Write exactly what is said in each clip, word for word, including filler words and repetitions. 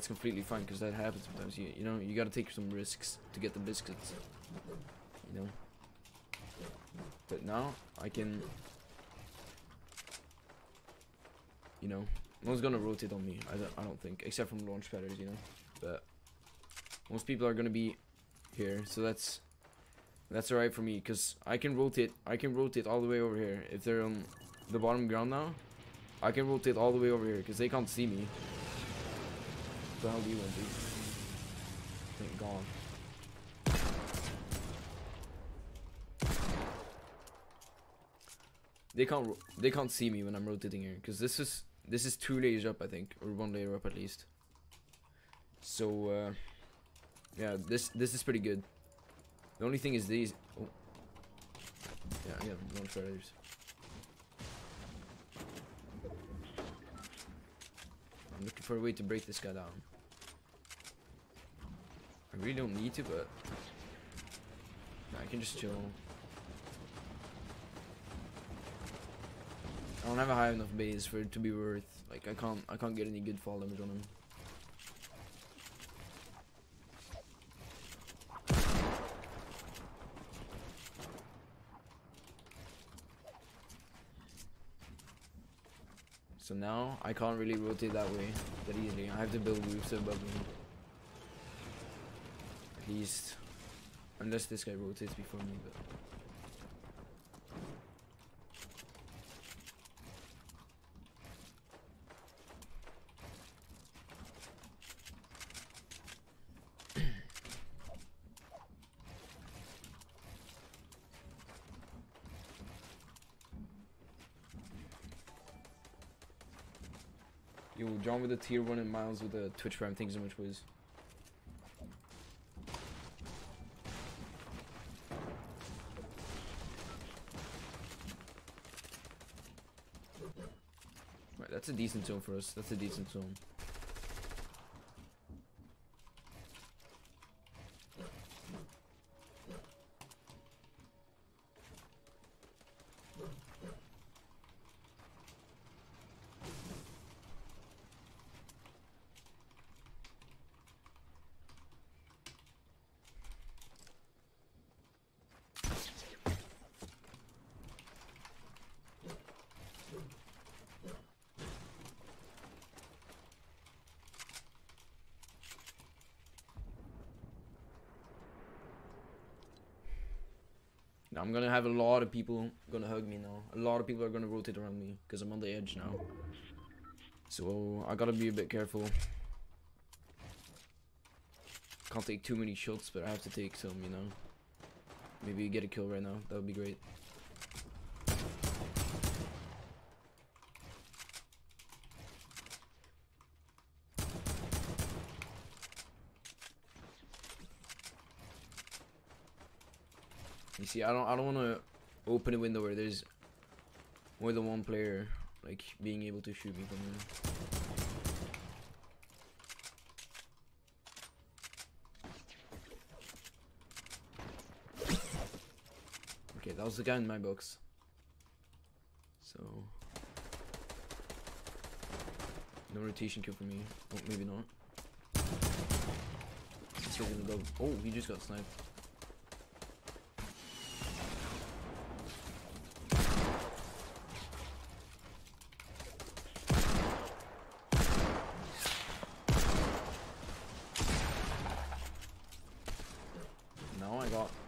that's completely fine, because that happens sometimes. You, you know, you gotta take some risks to get the biscuits, you know. But now I can, you know, no one's gonna rotate on me. I don't, I don't think, except from launch padders, you know. But most people are gonna be here, so that's that's alright for me, because I can rotate. I can rotate all the way over here if they're on the bottom ground now. I can rotate all the way over here because they can't see me. What the hell do you want to do? Thank God. They can't. Ro they can't see me when I'm rotating here, because this is this is two layers up, I think, or one layer up at least. So uh, yeah, this this is pretty good. The only thing is these. Oh. Yeah, I got launch padders. I'm looking for a way to break this guy down. I really don't need to, but I can just chill. I don't have a high enough base for it to be worth. Like I can't, I can't get any good fall damage on him. So now I can't really rotate that way that easily. I have to build roofs above me. At least, unless this guy rotates before me. But yo, John with the tier one and Miles with the Twitch Prime. Thank you so much, Wiz. Right, that's a decent zone for us. That's a decent zone. Now I'm gonna have a lot of people gonna hug me now. A lot of people are gonna rotate around me because I'm on the edge now. So I gotta be a bit careful. Can't take too many shots, but I have to take some, you know. Maybe get a kill right now. That would be great. You see, I don't, I don't want to open a window where there's more than one player, like, being able to shoot me from there. Okay, that was the guy in my box. So, no rotation kill for me. Oh, maybe not. Still gonna go. Oh, he just got sniped.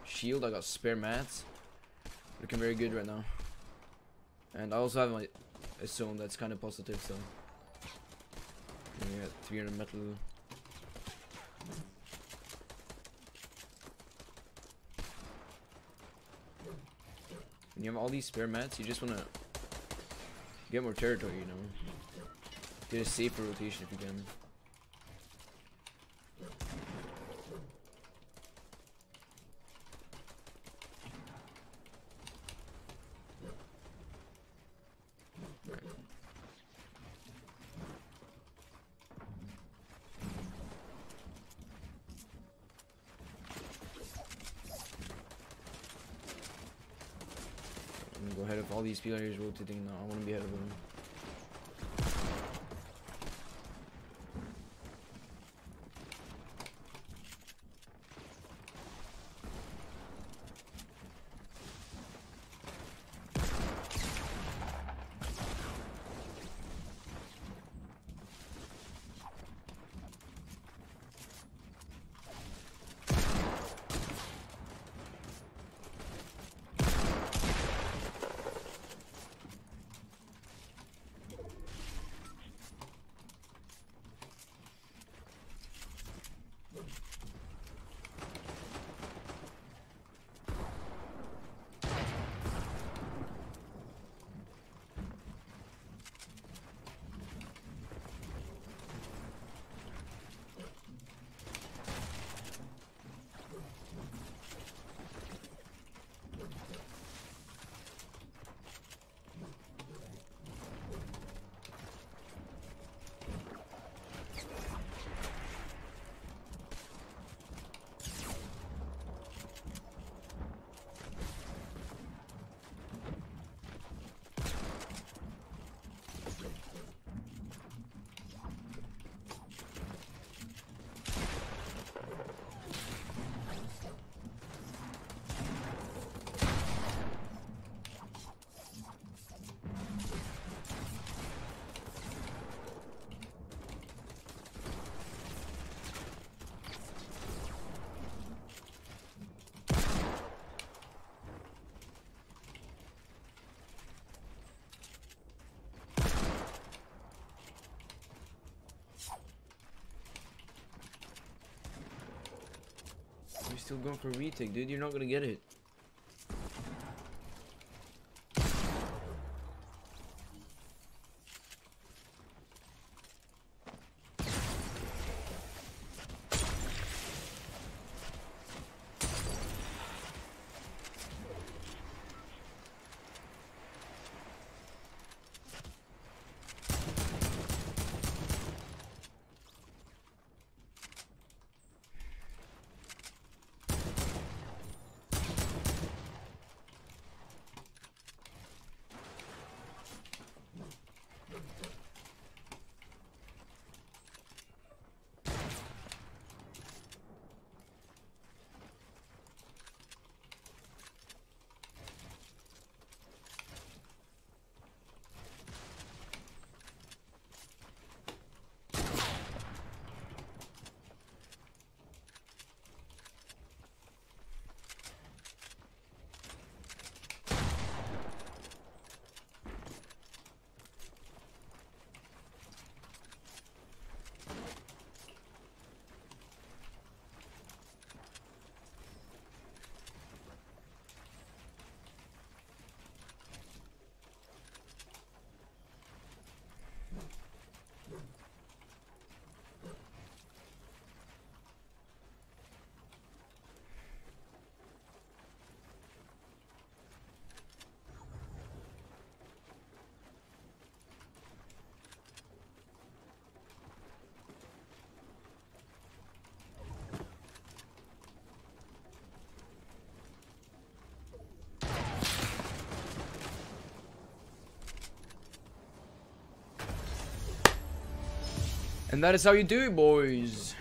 Shield, I got spare mats. Looking very good right now. And I also have my a zone that's kind of positive, so yeah, three hundred metal. When you have all these spare mats, you just want to get more territory, you know. Get a safer rotation if you can. Go ahead of all these players rotating now. I want to be ahead of them. still going for retake, dude. You're not gonna get it. And that is how you do it, boys.